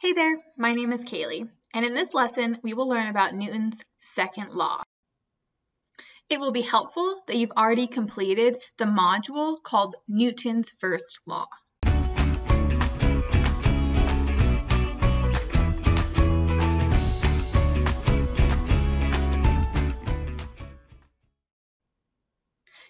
Hey there, my name is Kaylee, and in this lesson, we will learn about Newton's second law. It will be helpful that you've already completed the module called Newton's First Law.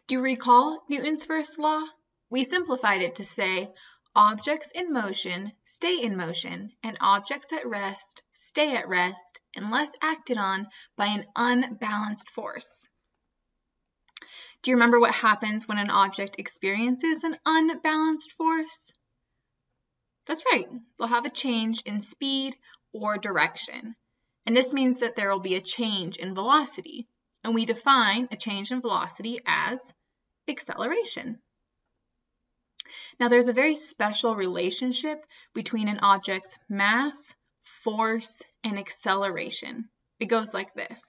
Do you recall Newton's First Law? We simplified it to say, objects in motion stay in motion, and objects at rest stay at rest unless acted on by an unbalanced force. Do you remember what happens when an object experiences an unbalanced force? That's right, they'll have a change in speed or direction. And this means that there will be a change in velocity. And we define a change in velocity as acceleration. Now, there's a very special relationship between an object's mass, force, and acceleration. It goes like this.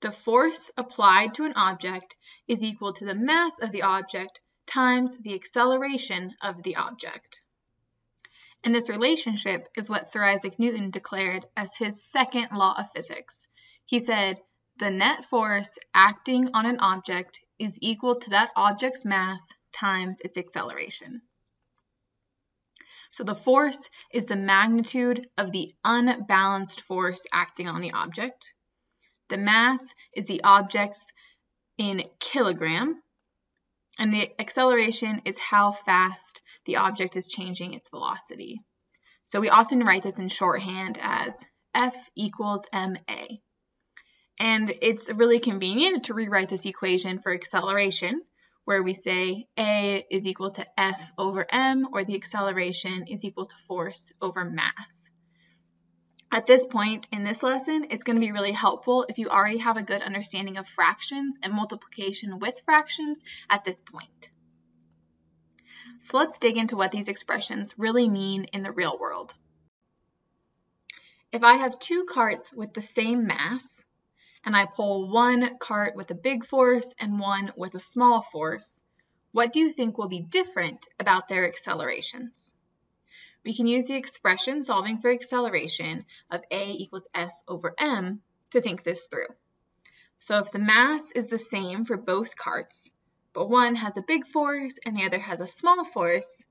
The force applied to an object is equal to the mass of the object times the acceleration of the object. And this relationship is what Sir Isaac Newton declared as his second law of physics. He said, the net force acting on an object is equal to that object's mass times its acceleration. So the force is the magnitude of the unbalanced force acting on the object. The mass is the object's in kilogram, and the acceleration is how fast the object is changing its velocity. So we often write this in shorthand as F equals ma. And it's really convenient to rewrite this equation for acceleration, where we say A is equal to F over M, or the acceleration is equal to force over mass. At this point in this lesson, it's going to be really helpful if you already have a good understanding of fractions and multiplication with fractions at this point. So let's dig into what these expressions really mean in the real world. If I have two carts with the same mass, and I pull one cart with a big force and one with a small force, what do you think will be different about their accelerations? We can use the expression solving for acceleration of A equals F over M to think this through. So if the mass is the same for both carts, but one has a big force and the other has a small force,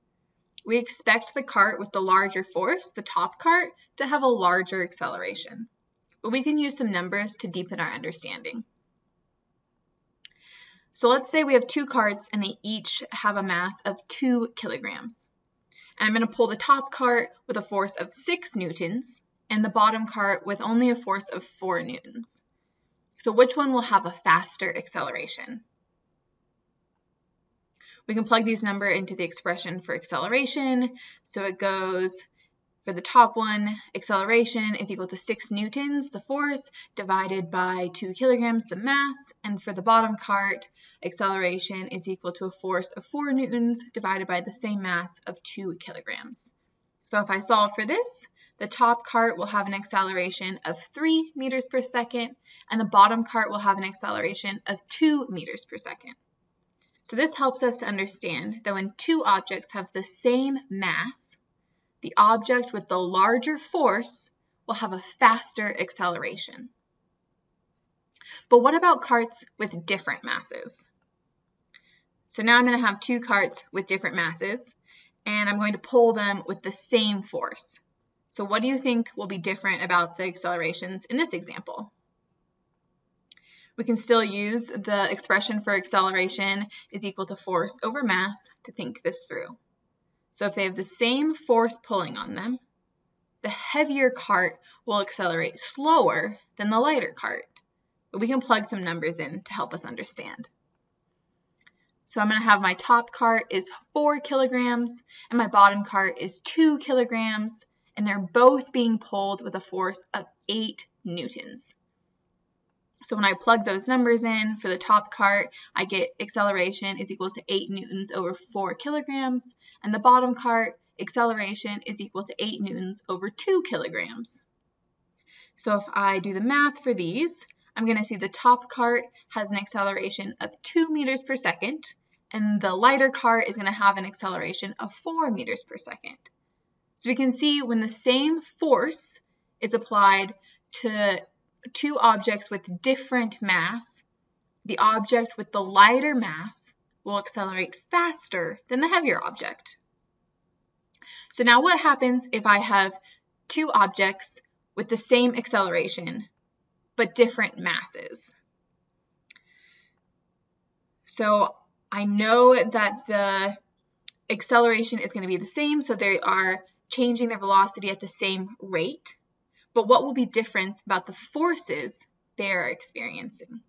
we expect the cart with the larger force, the top cart, to have a larger acceleration. But we can use some numbers to deepen our understanding. So let's say we have two carts and they each have a mass of 2 kilograms. And I'm going to pull the top cart with a force of 6 newtons and the bottom cart with only a force of 4 newtons. So which one will have a faster acceleration? We can plug these numbers into the expression for acceleration. So it goes, for the top one, acceleration is equal to 6 newtons, the force, divided by 2 kilograms, the mass. And for the bottom cart, acceleration is equal to a force of 4 newtons divided by the same mass of 2 kilograms. So if I solve for this, the top cart will have an acceleration of 3 meters per second, and the bottom cart will have an acceleration of 2 meters per second. So this helps us to understand that when two objects have the same mass, the object with the larger force will have a faster acceleration. But what about carts with different masses? So now I'm going to have two carts with different masses, and I'm going to pull them with the same force. So what do you think will be different about the accelerations in this example? We can still use the expression for acceleration is equal to force over mass to think this through. So if they have the same force pulling on them, the heavier cart will accelerate slower than the lighter cart. But we can plug some numbers in to help us understand. So I'm going to have my top cart is 4 kilograms and my bottom cart is 2 kilograms, and they're both being pulled with a force of 8 newtons. So when I plug those numbers in for the top cart, I get acceleration is equal to 8 newtons over 4 kilograms. And the bottom cart, acceleration is equal to 8 newtons over 2 kilograms. So if I do the math for these, I'm going to see the top cart has an acceleration of 2 meters per second, and the lighter cart is going to have an acceleration of 4 meters per second. So we can see when the same force is applied to two objects with different mass, the object with the lighter mass will accelerate faster than the heavier object. So now what happens if I have two objects with the same acceleration but different masses? So I know that the acceleration is going to be the same, so they are changing their velocity at the same rate. But what will be different about the forces they are experiencing?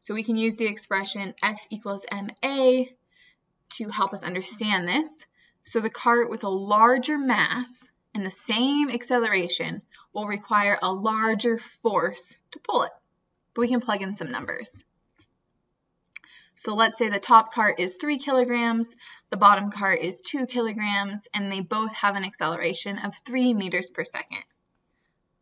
So we can use the expression F equals ma to help us understand this. So the cart with a larger mass and the same acceleration will require a larger force to pull it. But we can plug in some numbers. So let's say the top cart is 3 kilograms, the bottom cart is 2 kilograms, and they both have an acceleration of 3 meters per second.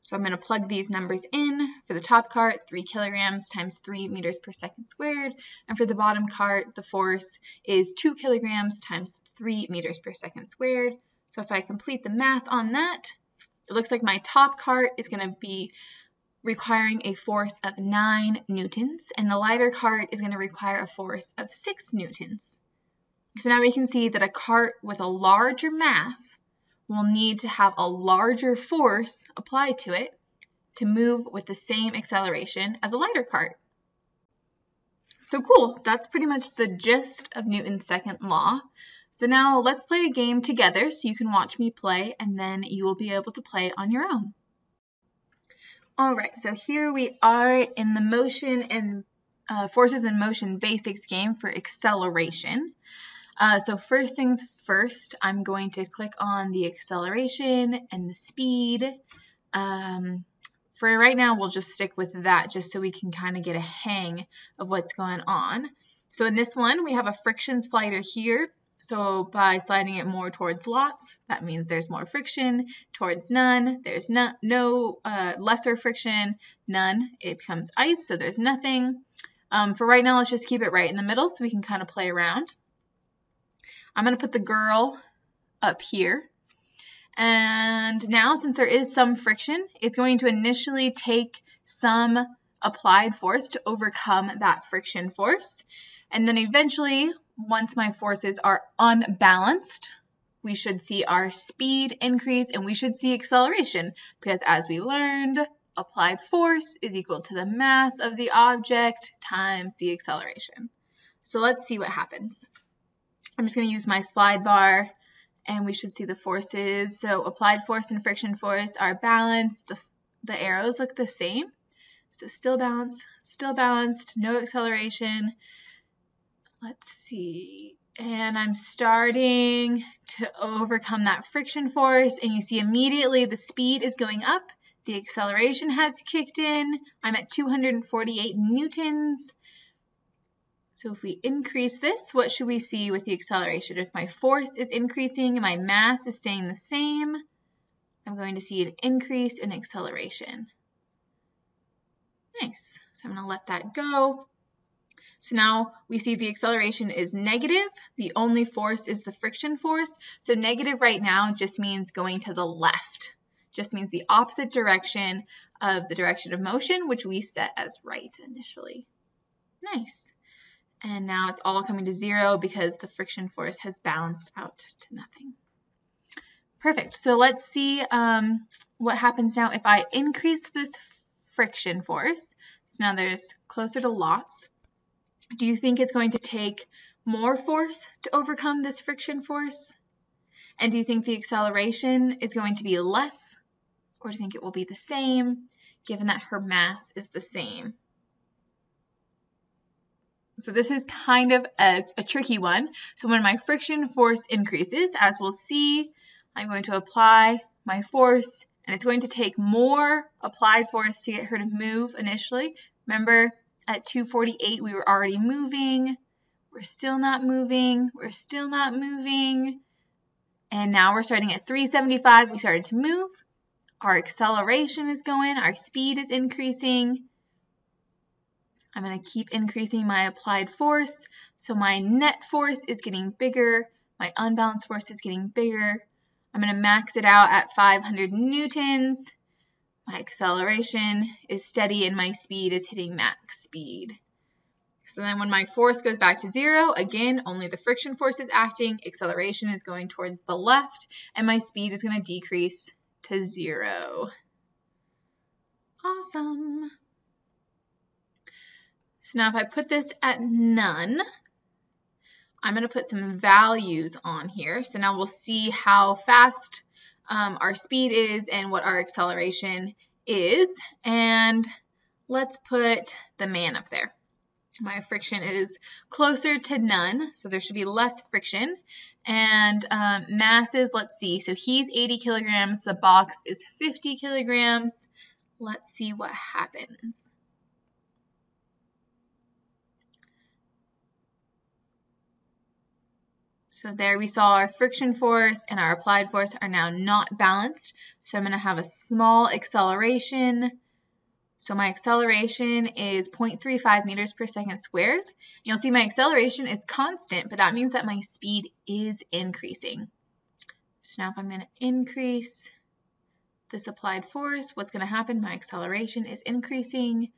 So I'm going to plug these numbers in. For the top cart, 3 kilograms times 3 meters per second squared. And for the bottom cart, the force is 2 kilograms times 3 meters per second squared. So if I complete the math on that, it looks like my top cart is going to be requiring a force of 9 newtons, and the lighter cart is going to require a force of 6 newtons. So now we can see that a cart with a larger mass will need to have a larger force applied to it to move with the same acceleration as a lighter cart. So cool, that's pretty much the gist of Newton's second law. So now let's play a game together so you can watch me play, and then you will be able to play on your own. All right, so here we are in the motion and forces in motion basics game for acceleration. So first things first, I'm going to click on the acceleration and the speed. For right now, we'll just stick with that just so we can kind of get a hang of what's going on. So in this one, we have a friction slider here. So by sliding it more towards lots, that means there's more friction. Towards none, there's lesser friction, none. It becomes ice, so there's nothing. For right now, let's just keep it right in the middle so we can kind of play around. I'm going to put the girl up here. And now, since there is some friction, it's going to initially take some applied force to overcome that friction force. And then eventually, once my forces are unbalanced, we should see our speed increase and we should see acceleration, because as we learned, applied force is equal to the mass of the object times the acceleration. So let's see what happens. I'm just going to use my slide bar and we should see the forces. So applied force and friction force are balanced. The arrows look the same. So still balanced, no acceleration. Let's see, and I'm starting to overcome that friction force, and you see immediately the speed is going up, the acceleration has kicked in, I'm at 248 newtons. So if we increase this, what should we see with the acceleration? If my force is increasing and my mass is staying the same, I'm going to see an increase in acceleration. Nice, so I'm gonna let that go. So now we see the acceleration is negative. The only force is the friction force. So negative right now just means going to the left. Just means the opposite direction of the direction of motion, which we set as right initially. Nice. And now it's all coming to zero because the friction force has balanced out to nothing. Perfect. So let's see what happens now if I increase this friction force. So now there's closer to lots. Do you think it's going to take more force to overcome this friction force? And do you think the acceleration is going to be less? Or do you think it will be the same, given that her mass is the same? So this is kind of a tricky one. So when my friction force increases, as we'll see, I'm going to apply my force, and it's going to take more applied force to get her to move initially. Remember, at 248, we were already moving. We're still not moving. We're still not moving. And now we're starting at 375. We started to move. Our acceleration is going. Our speed is increasing. I'm going to keep increasing my applied force. So my net force is getting bigger. My unbalanced force is getting bigger. I'm going to max it out at 500 newtons. My acceleration is steady and my speed is hitting max speed. So then when my force goes back to zero, again, only the friction force is acting, acceleration is going towards the left, and my speed is going to decrease to zero. Awesome. So now if I put this at none, I'm going to put some values on here. So now we'll see how fast our speed is and what our acceleration is. And let's put the man up there. My friction is closer to none, so there should be less friction. And masses, let's see. So he's 80 kilograms. The box is 50 kilograms. Let's see what happens. So there we saw our friction force and our applied force are now not balanced. So I'm going to have a small acceleration. So my acceleration is 0.35 meters per second squared. You'll see my acceleration is constant, but that means that my speed is increasing. So now if I'm going to increase this applied force, what's going to happen? My acceleration is increasing.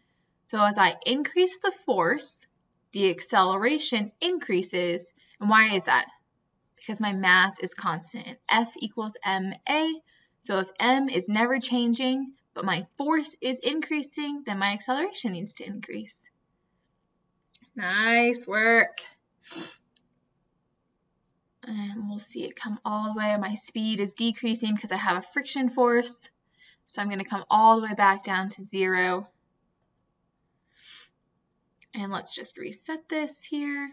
So as I increase the force, the acceleration increases. And why is that? Because my mass is constant. F equals ma. So if m is never changing, but my force is increasing, then my acceleration needs to increase. Nice work. And we'll see it come all the way. My speed is decreasing because I have a friction force. So I'm going to come all the way back down to zero. And let's just reset this here.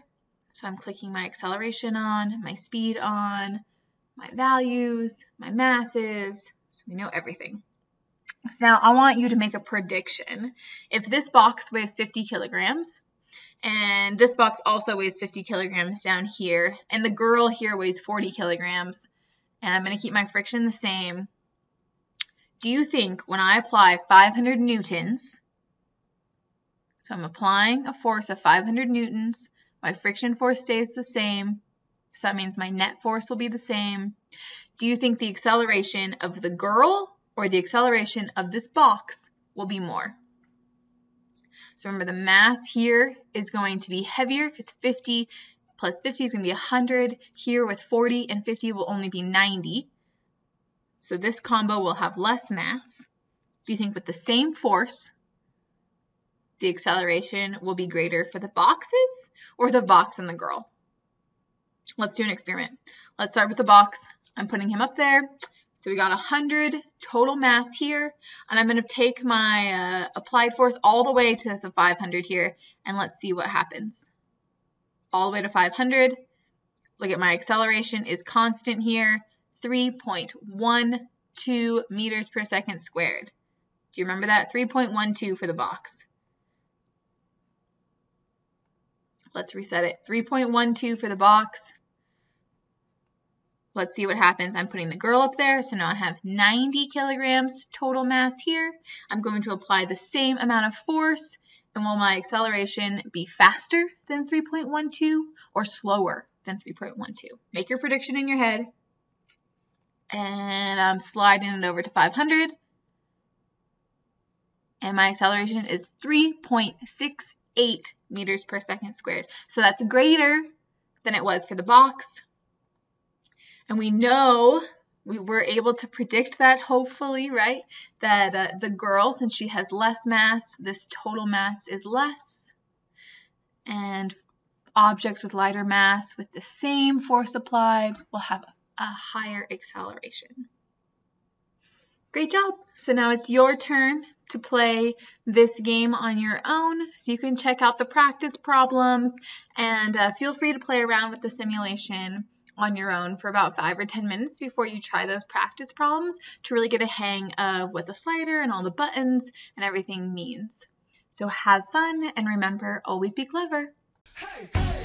So I'm clicking my acceleration on, my speed on, my values, my masses, so we know everything. Now I want you to make a prediction. If this box weighs 50 kilograms, and this box also weighs 50 kilograms down here, and the girl here weighs 40 kilograms, and I'm going to keep my friction the same, do you think when I apply 500 newtons, so I'm applying a force of 500 newtons, my friction force stays the same, so that means my net force will be the same. Do you think the acceleration of the girl or the acceleration of this box will be more? So remember the mass here is going to be heavier because 50 plus 50 is going to be 100. Here with 40 and 50 will only be 90. So this combo will have less mass. Do you think with the same force, the acceleration will be greater for the boxes or the box and the girl? Let's do an experiment. Let's start with the box. I'm putting him up there. So we got 100 total mass here, and I'm going to take my applied force all the way to the 500 here, and let's see what happens. All the way to 500. Look at my acceleration is constant here, 3.12 meters per second squared. Do you remember that? 3.12 for the box. Let's reset it. 3.12 for the box. Let's see what happens. I'm putting the girl up there. So now I have 90 kilograms total mass here. I'm going to apply the same amount of force. And will my acceleration be faster than 3.12 or slower than 3.12? Make your prediction in your head. And I'm sliding it over to 500. And my acceleration is 3.68 meters per second squared. So that's greater than it was for the box. And we know, we were able to predict that, hopefully, right? That the girl, since she has less mass, this total mass is less. And objects with lighter mass with the same force applied will have a higher acceleration. Great job. So now it's your turn to play this game on your own. So you can check out the practice problems and feel free to play around with the simulation on your own for about 5 or 10 minutes before you try those practice problems to really get a hang of what the slider and all the buttons and everything means. So have fun and remember, always be clever. Hey, hey.